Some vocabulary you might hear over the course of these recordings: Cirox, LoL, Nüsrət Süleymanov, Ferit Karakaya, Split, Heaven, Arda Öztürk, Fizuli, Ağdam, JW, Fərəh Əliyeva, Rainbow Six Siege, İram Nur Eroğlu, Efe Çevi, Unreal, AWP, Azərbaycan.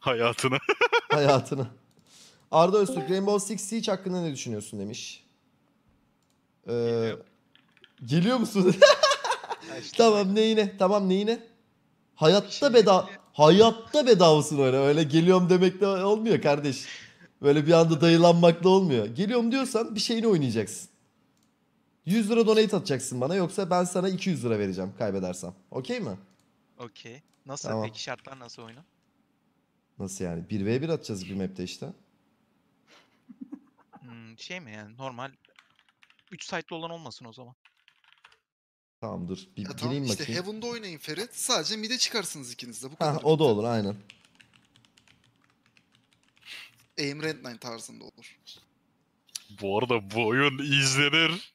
Hayatına. Hayatına. Arda Öztürk, Rainbow Six Siege hakkında ne düşünüyorsun demiş. Geliyor musun? Tamam neyine? Tamam neyine? Hayatta bedava. Hayatta bedavasın öyle. Öyle geliyorum demekle olmuyor kardeş. Böyle bir anda dayılanmakla olmuyor. Geliyorum diyorsan bir şeyini oynayacaksın. 100 lira donate atacaksın bana, yoksa ben sana 200 lira vereceğim kaybedersem. Okey mi? Okey. Nasıl tamam. Peki şartlar nasıl oyna? Nasıl yani? 1v1 atacağız bir map'te işte. Şey mi yani normal 3 site'lı olan olmasın o zaman. Tamam dur. Bir gireyim tamam, işte bakayım. Heaven'da oynayın Ferit. Sadece mid'e çıkarsınız ikiniz de. Bu kadar. Ha, o da olur aynen. Aim Redline tarzında olur. Bu arada bu oyun izlenir.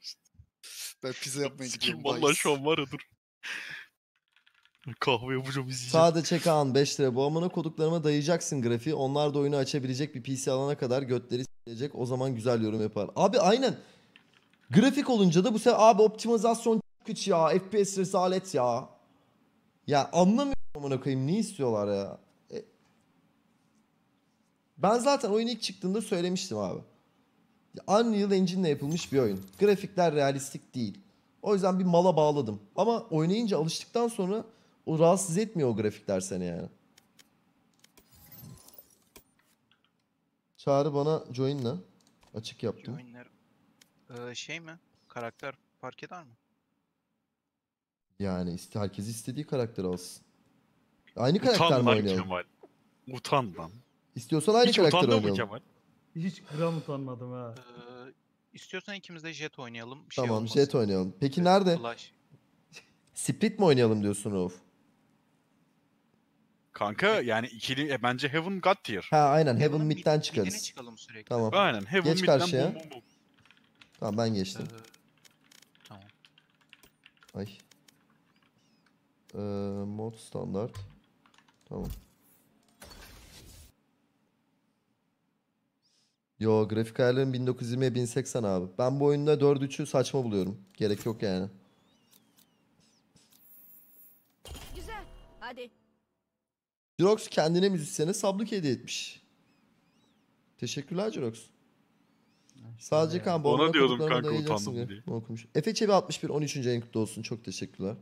Ben pizza yapmaya gidiyorum. Vallahi şu an var ya dur. Kahve yapacağım izleyeceğim. Sadece Kaan 5 lira. Bu amına koduklarıma dayayacaksın grafiği. Onlar da oyunu açabilecek bir PC alana kadar götleri s**ecek. O zaman güzel yorum yapar. Abi aynen. Grafik olunca da bu sefer abi optimizasyon kıç ya. FPS rezalet ya. Ya anlamıyorum amına koyayım. Ne istiyorlar ya? Ben zaten oyun ilk çıktığında söylemiştim abi. Unreal Engine'le yapılmış bir oyun. Grafikler realistik değil. O yüzden bir mala bağladım. Ama oynayınca alıştıktan sonra o rahatsız etmiyor o grafikler seni yani. Çağrı bana join'la açık yaptım. Join'ler şey mi? Karakter fark eder mi? Yani herkes istediği karakteri alsın. Aynı karakter mi oynayalım? Kemal. Utan lan. İstiyorsan aynı karakter oynayalım. Hiç utandın mı Kemal? Hiç gram utanmadım ha. İstiyorsan ikimiz de jet oynayalım. Şey tamam olmasın. Jet oynayalım. Peki evet, nerede? Flash. Split mi oynayalım diyorsun Rauf? Kanka yani ikili bence Heaven God tier. Ha aynen Heaven mid'den çıkarız. Mid'ine çıkalım sürekli. Tamam. Aynen Heaven geç mid'den karşıya. Bum. Tamam ben geçtim. Tamam. Ay. Mod standart. Tamam. Yo grafik ayarlarım 1920'ye 1080 abi. Ben bu oyunda 4-3'ü saçma buluyorum. Gerek yok yani. Güzel. Hadi. Cirox kendine müzisyene sablık hediye etmiş. Teşekkürler Cirox. Sadece kan bomba. Ona diyordum kanka utandım diye. Okumuş. Efe Çevi 61 13. ayın kutlu olsun. Çok teşekkürler.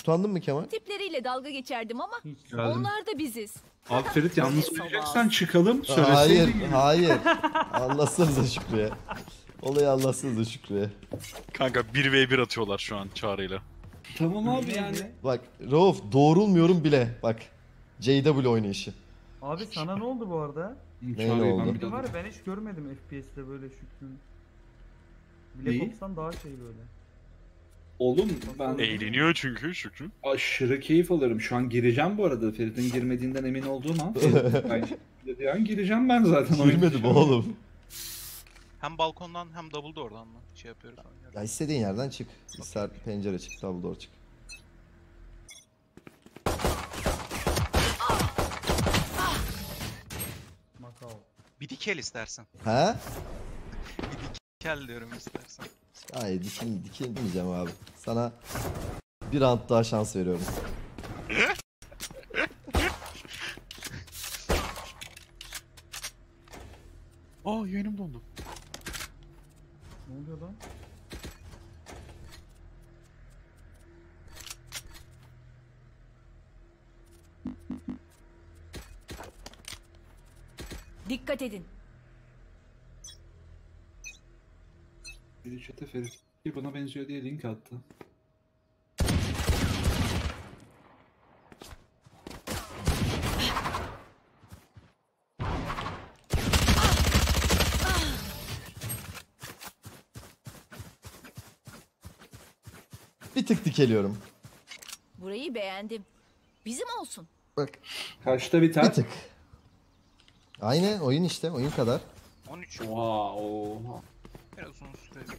Utandın mı Kemal? Tipleriyle dalga geçerdim ama onlar da biziz. Abi Ferit yalnız bileceksen çıkalım söyleseydin. Hayır, gibi. Hayır. Allahsız da Şükrü'ye. Olayı Allahsız da Şükrü'ye. Kanka 1v1 atıyorlar şu an Çağrı'yla. Tamam abi yani. Bak Rauf doğrulmuyorum bile. Bak JW oynayışı. Abi sana ne oldu bu arada? Neyle oldu? Ben, var ya, ben hiç görmedim FPS'de böyle Şükrü'nün. Black Ops'tan daha şey böyle. Oğlum ben... Eğleniyor çünkü Şükrü. Aşırı keyif alırım. Şu an gireceğim bu arada. Ferit'in girmediğinden emin olduğum an. Dediği an gireceğim ben zaten. Girmedim oğlum. Hem balkondan hem double door'dan mı şey yapıyoruz? Ya istediğin yerden çık. İster pencere çık, double door çık. Bir dikel istersen. He? Bir dikel diyorum istersen. Hayır dikilmeyeceğim abi. Sana bir round daha şans veriyorum. Aa yayınım dondu. Ne oluyor lan? Dikkat edin. Bir çete Ferit bana benziyor diye link attı. Bir tık dikeliyorum. Burayı beğendim. Bizim olsun. Bak. Kaçta biter? Bir tık. Aynen oyun işte oyun kadar. 13. Wow. Biraz uzun süredir.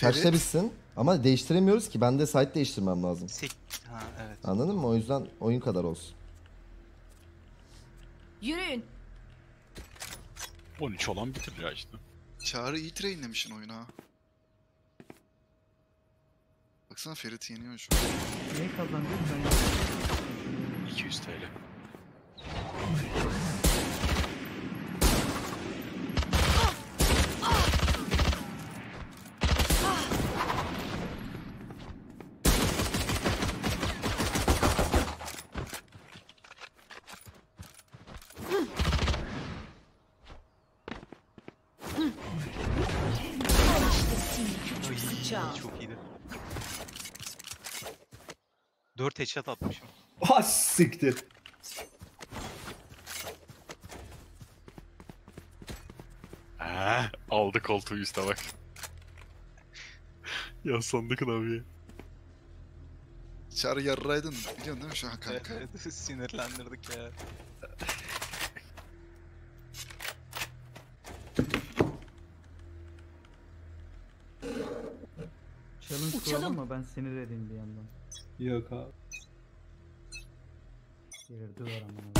Kaçta bitsin? Ama değiştiremiyoruz ki. Ben de site değiştirmem lazım. Ha, evet. Anladın mı? O yüzden oyun kadar olsun. Yürüyün. 13 olan bitir ya işte. Çağrı iyi trainlemişsin oyunu ha. Baksana Ferit yeniyor şu an. Ne kazandım ben? 200 TL. Çok iyiydi. 4 headshot atmışım. Ah siktir. Aldı koltuğu üstte bak. Ya sandık abi. Çağrı yarraydın biliyorsun değil mi şu an kanka? Evet, sinirlendirdik ya. Challenge kuralım mı? Ben sinir edeyim bir yandan. Yok abi. Gelir duvar aman.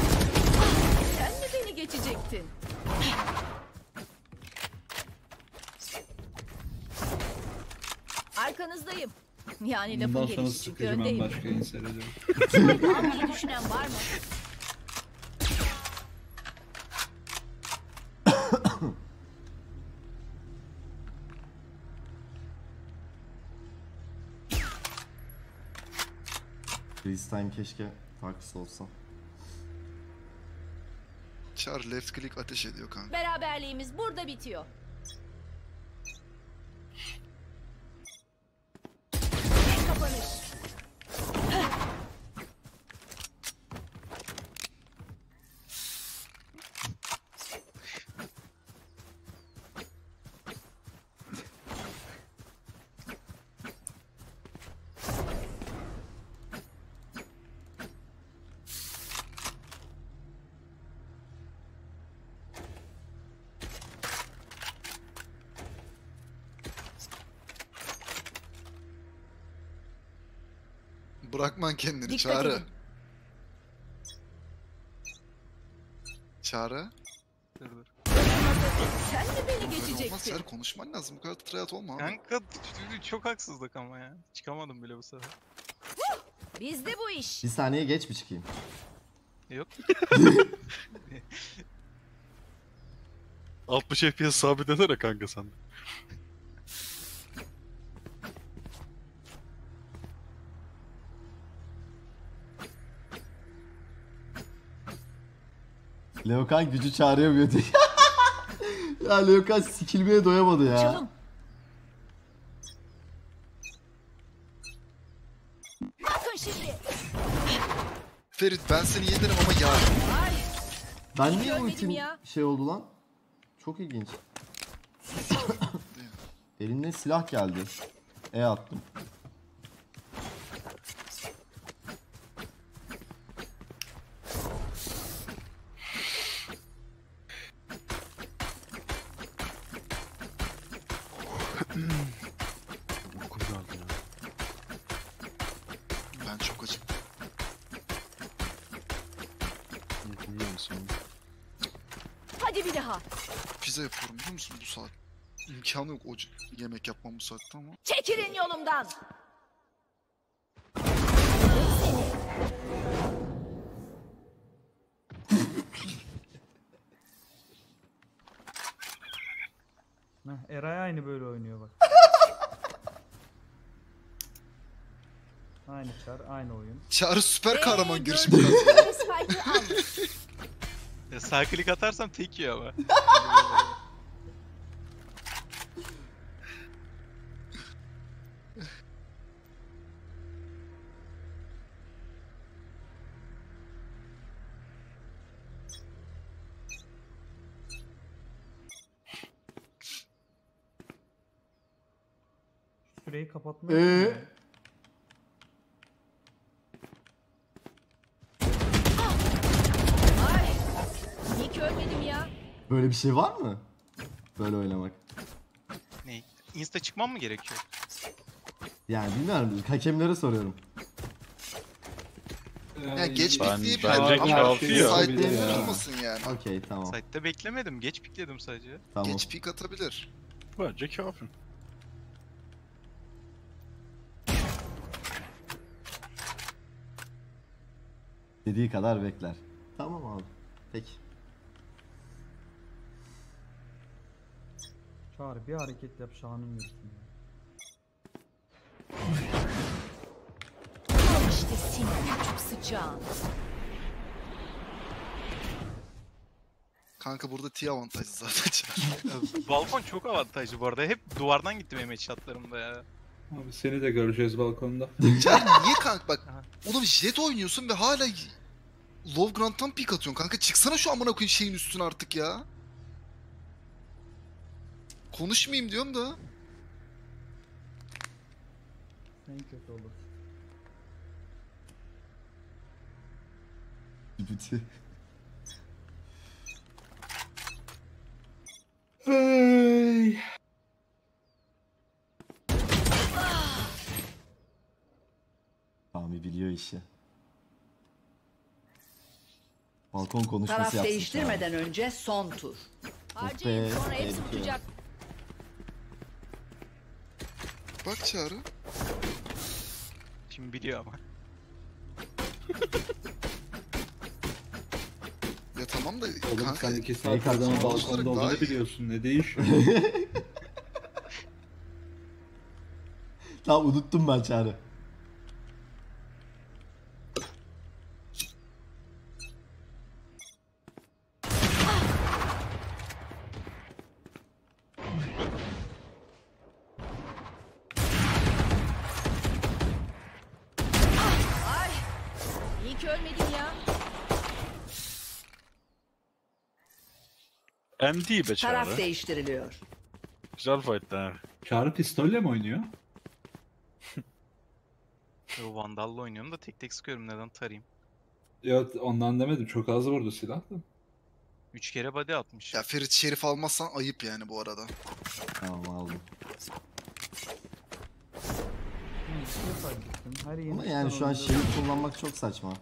Sen mi beni geçecektin? Arkanızdayım. Yani lafın gelişi çünkü öndeyim. Bundan sonra sıkıcı ben başka inseredim. Almayı düşünen var mı? Freestyle keşke farklısı olsa. Char left click ateş ediyor kanka. Beraberliğimiz burada bitiyor. Kapanış. Bırakman kendini. Dikkat Çağrı. Edin. Çağrı. Dur dur. Sen de beni geçeceksin. Olmaz Çağrı, konuşman lazım. Bu kadar tryout olma. Kanka çok haksızlık ama ya. Çıkamadım bile bu sefer. Bizde bu iş. Bir saniye geç mi çıkayım? Yok. 60 FPS sabit ederek kanka sen. Leokan gücü çağırıyor diye. Ya Leokan sikilmeye doyamadı ya. Canım. Bakın şimdi. Ferit ben seni yedirim ama yar. Ben niye bu için şey oldu lan? Çok ilginç. Elimde silah geldi. Attım. Yapıyorum biliyor musun bu saat? İmkanı yok o yemek yapmam bu saatte ama. Çekilin yolumdan. Eray aynı böyle oynuyor bak. Aynı Çağrı, aynı oyun. Çağrı süper kahraman girişimi. Ya sağ klik atarsam tek yiyor ama. Süreyi kapatmıyor. Böyle bir şey var mı? Böyle oynamak. Ne? Insta çıkmam mı gerekiyor? Yani bilmiyorum. Hakemlere soruyorum. Ya geç pikliği site'de tutmasın yani. Okey tamam. Site'de beklemedim. Geç pikledim sadece. Tamam. Geç pik atabilir. Bence kafir. Dediği kadar bekler. Tamam abi. Peki. Çağrı bir hareket yap şanın üstüne. Al işte senin çok sıcağın. Kanka burada T avantajlı zaten. Balkon çok avantajlı bu arada. Hep duvardan gittim Mehmet şatlarımda ya. Abi seni de göreceğiz balkonda. Ya niye kanka bak. Oğlum jet oynuyorsun ve hala Love Grant'tan pick atıyorsun kanka. Çıksana şu amına koyayım şeyin üstüne artık ya. Konuşmayayım diyorum da. En kötü olur. Bitti. Hey. Sami biliyor işi. Balkon konuşması yaptık. Taraf değiştirmeden abi. Önce son tur. Harcayın sonra hepsi tutacak. Bak Çağrı. Şimdi biliyor ama. Ya tamam da oğlum sen 2 saat adamın balkonda olduğunu biliyorsun, ne değişiyor? Tamam unuttum ben Çağrı. MD be Çağrı. Taraf değiştiriliyor. Güzel fight'ler. Çağrı pistolle mi oynuyor? Yo Vandal'la oynuyorum da tek tek sıkıyorum, neden tarayayım? Yok ondan demedim, çok az vurdu silah da. 3 kere body atmış. Ya Ferit Şerif almazsan ayıp yani bu arada. Tamam aldım. Ama yani şu an Şerif kullanmak çok saçma.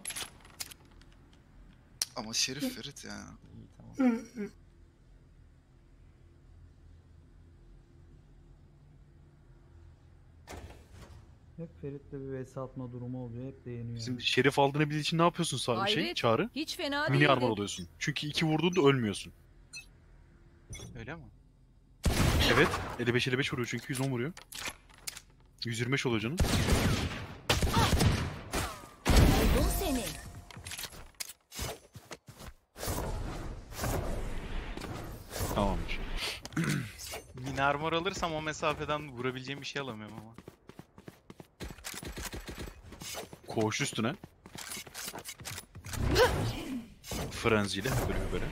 Ama Şerif Ferit ya. İyi tamam. Hep Ferit'le bir vs atma durumu oluyor, hep değiniyor. Şimdi Şerif aldığını bildiği için ne yapıyorsun sadece şey, Çağrı? Hiç fena değil. Mini armor oluyorsun. Çünkü 2 vurduğunda ölmüyorsun. Öyle mi? Evet, 55-55 vuruyor çünkü 110 vuruyor. 125 oluyor canım. Buldum seni. Tamamdır. Mini armor alırsam o mesafeden vurabileceğim bir şey alamıyorum ama. Koş üstüne. Frenziyle böyle böyle.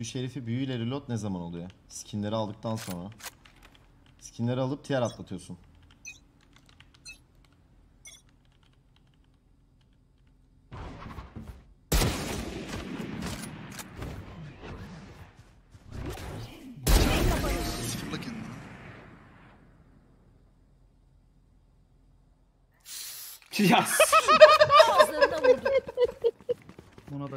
Bu Şerif'i büyüyle reload ne zaman oluyor? Skinleri aldıktan sonra. Skinleri alıp tier atlatıyorsun. Ya buna da amına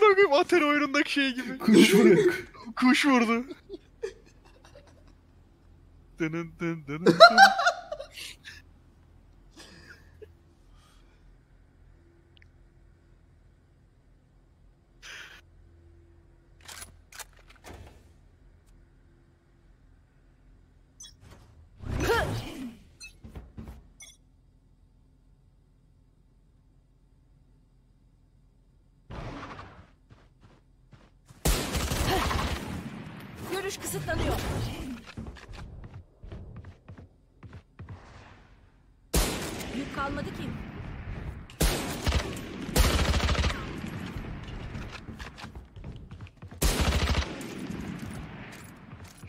koyayım Ater oyunundaki şey gibi. Kuş vurdu. Kuş vurdu. Dın dın dın dın. Kısıtlanıyor. Yük kalmadı ki.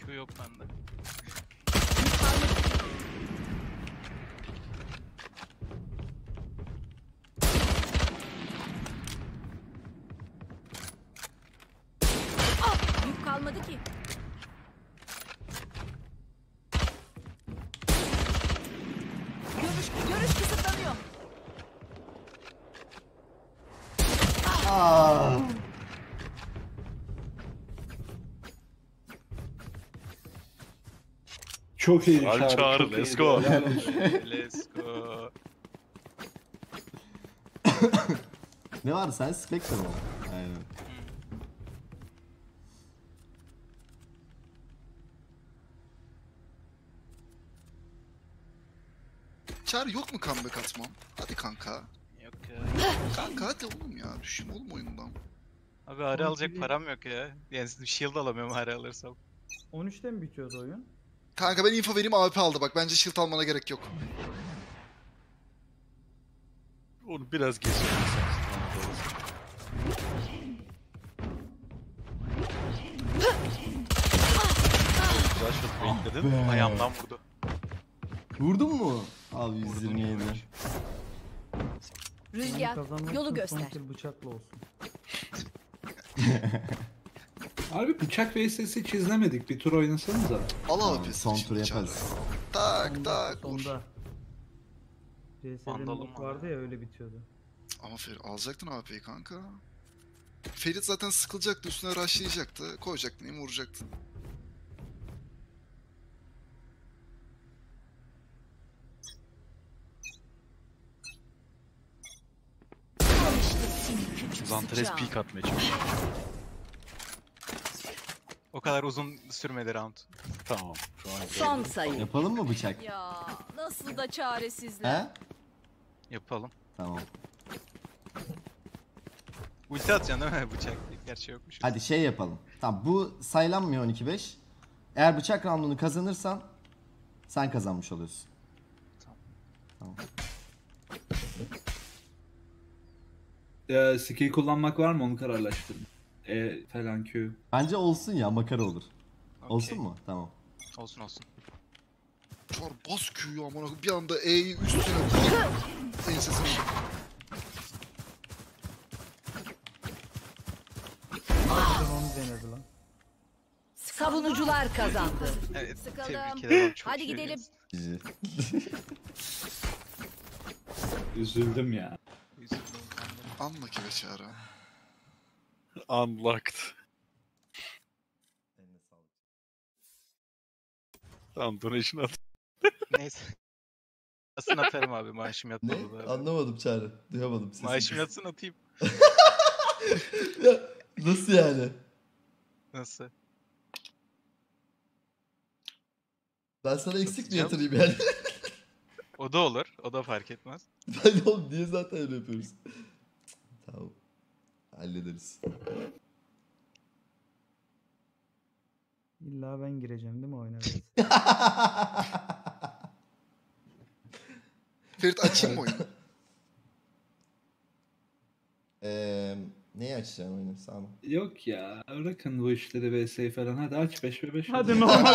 Şu yok bende. Yük kalmadı ki. Çok iyi çağır. Let's go. Let's go. Ne var sen? Spectre mi? Aynen. Çağır yok mu comeback atmam? Hadi kanka. Yok ya. Kanka hadi oğlum ya. Düşün oğlum oyundan. Abi hari alacak param yok ya. Yani shield alamıyorum hari alırsam. 13'te mi bitiyordu oyun? Kanka ben info vereyim, AWP aldı bak. Bence shield almana gerek yok. Onu biraz geziyorum. Güzel shot bekledin. Ayağımdan vurdu. Vurdun mu? Abi 127. Rüzgar yolu göster. Bıçakla olsun. Abi bıçak VS'si çizlemedik. Bir tur oynasanız da. Allah abi son tur yaparız. Tak tak. Sonda. VS'de vardı ya öyle bitiyordu. Ama Ferit alacaktın AP'yi kanka. Ferit zaten sıkılacaktı, üstüne rushlayacaktı. Koyacaktın, iyi vuracaktın. Zantres peak atmaya çalışıyor. O kadar uzun sürmedi round. Tamam. Son sayı. Yapalım mı bıçak? Ya nasıl da çaresizler. He? Yapalım. Tamam. Ulti atacaksın değil mi bıçak? Gerçi yokmuş. Hadi şey yapalım. Tamam bu sayılanmıyor 12-5. Eğer bıçak roundunu kazanırsan sen kazanmış oluyorsun. Tamam. Tamam. Skill kullanmak var mı onu kararlaştırın. Falan Q. Bence olsun ya, makara olur. Okay. Olsun mu? Tamam. Olsun olsun. Çar bas Q'yu amına bir anda E'yi üstüne. Ensesini. Savunucular kazandı. Evet, tebrik ederim. Hadi gidelim. Üzüldüm ya. Unlucky ve çağıra. Unlocked. Tamam donation at. Neyse. Atsın atarım abi, maaşım yatmadı da. Anlamadım çağrı. Duyamadım sesini. Maaşım yatsın atayım. Ya, nasıl yani? Nasıl? Ben sana eksik mi yatırayım yani? O da olur. O da fark etmez. Ben oğlum niye zaten öyle yapıyoruz? Tamam. Hallederiz. İlla ben gireceğim değil mi oyuna? Ferit açayım mı oyunu? Neyi açacağım oyunu Sami? Yok ya. Bırakın bu işleri VS'yi falan. Hadi aç 5v5. Hadi normal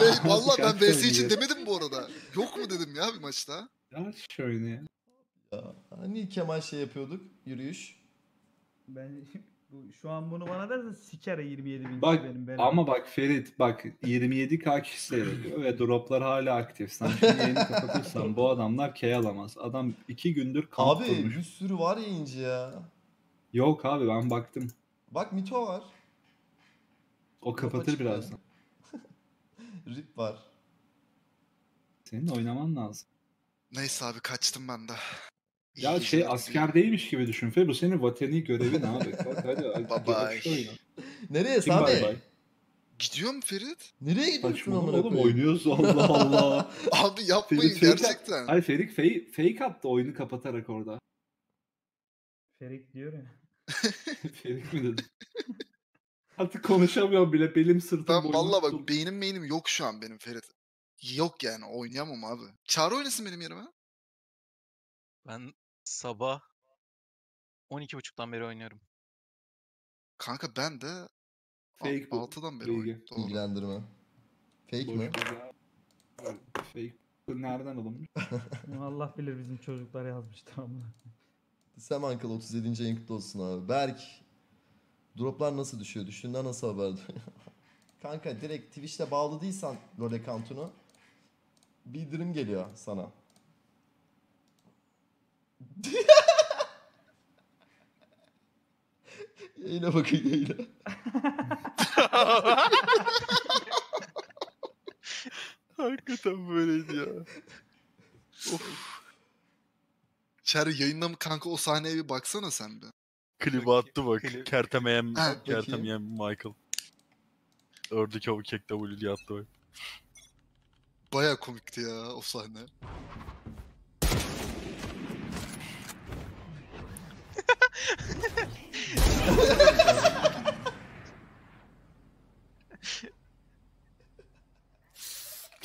VS. Valla ben VS için demedim bu arada. Yok mu dedim ya bir maçta. Aç oyunu ya. Hani Kemal şey yapıyorduk, yürüyüş. Ben şu an bunu bana dersen siker 27.000 bak, benim. Ama bak Ferit bak 27k kişi seyrediyor ve droplar hala aktif. Sen şimdi yayını kapatırsan bu adamlar key alamaz. Adam 2 gündür kamp abi kurmuş. Bir sürü var yayıncı ya. Yok abi ben baktım. Bak Mito var. O kapatır birazdan. Rip var. Senin oynaman lazım. Neyse abi kaçtım ben de. Ya şey askerdeymiş gibi düşün Fe, bu senin vatani görevin abi. Bak hadi. Bye bye. Nereye Sami? Gidiyor mu Ferit? Nereye gidiyorsun amına koyayım? Oğlum oynuyoruz Allah Allah. Abi yapmayın Ferit, gerçekten. Hayır Ferit fake attı oyunu kapatarak orada. Ferit diyor ya. Ferit mi dedi? Artık konuşamıyorum bile, belim sırtım boyunca. Ben valla bak beynim yok şu an benim Ferit. Yok yani oynayamam abi. Çağrı oynasın benim yerime. Ben sabah 12.30'dan beri oynuyorum. Kanka ben de fake 6'dan beri oynuyorum. İlgilendirme. Fake boş mi? Fake nereden alınmış? Allah bilir bizim çocuklar yazmıştı ama. Sam Uncle 37. en kutlu olsun abi. Berk. Droplar nasıl düşüyor? Düştüğünden nasıl haber duyuyor? Kanka direkt Twitch'te bağlı değilsen LoL account'unu bildirim geliyor sana. Yayına bakın yayına. Hakikaten böyleydi ya. Of. İçeri yayında mı kanka, o sahneye bir baksana sen de. Klibi attı bak. Kertemeyen Michael. Ördük o kek W diye attı bak. Baya komikti ya o sahne.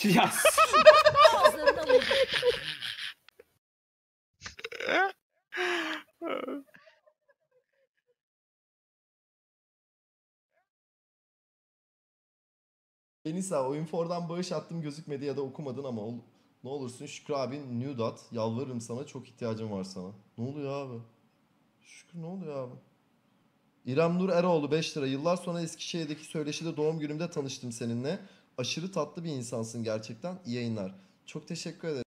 Yes. Enisa, oyun fordan bağış attım gözükmedi ya da okumadın ama ne olursun Şükrü abin nude at. Yalvarırım sana, çok ihtiyacım var sana. Ne oluyor abi? Şükrü ne oluyor abi? İram Nur Eroğlu 5 lira. Yıllar sonra Eskişehir'deki söyleşide doğum günümde tanıştım seninle. Aşırı tatlı bir insansın gerçekten. İyi yayınlar. Çok teşekkür ederim.